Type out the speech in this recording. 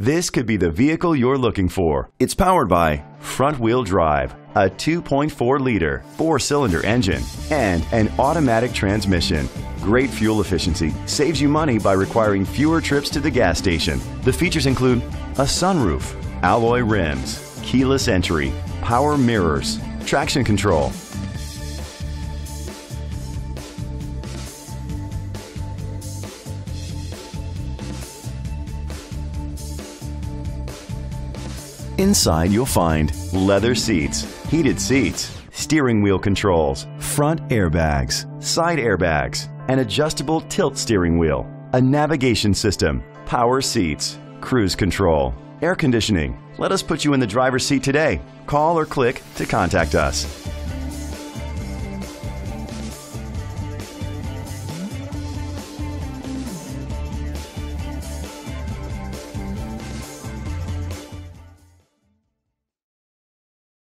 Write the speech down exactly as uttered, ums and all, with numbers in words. This could be the vehicle you're looking for. It's powered by front-wheel drive, a two point four liter four-cylinder engine, and an automatic transmission. Great fuel efficiency saves you money by requiring fewer trips to the gas station. The features include a sunroof, alloy rims, keyless entry, power mirrors, traction control, Inside you'll find leather seats, heated seats, steering wheel controls, front airbags, side airbags, an adjustable tilt steering wheel, a navigation system, power seats, cruise control, air conditioning. Let us put you in the driver's seat today. Call or click to contact us.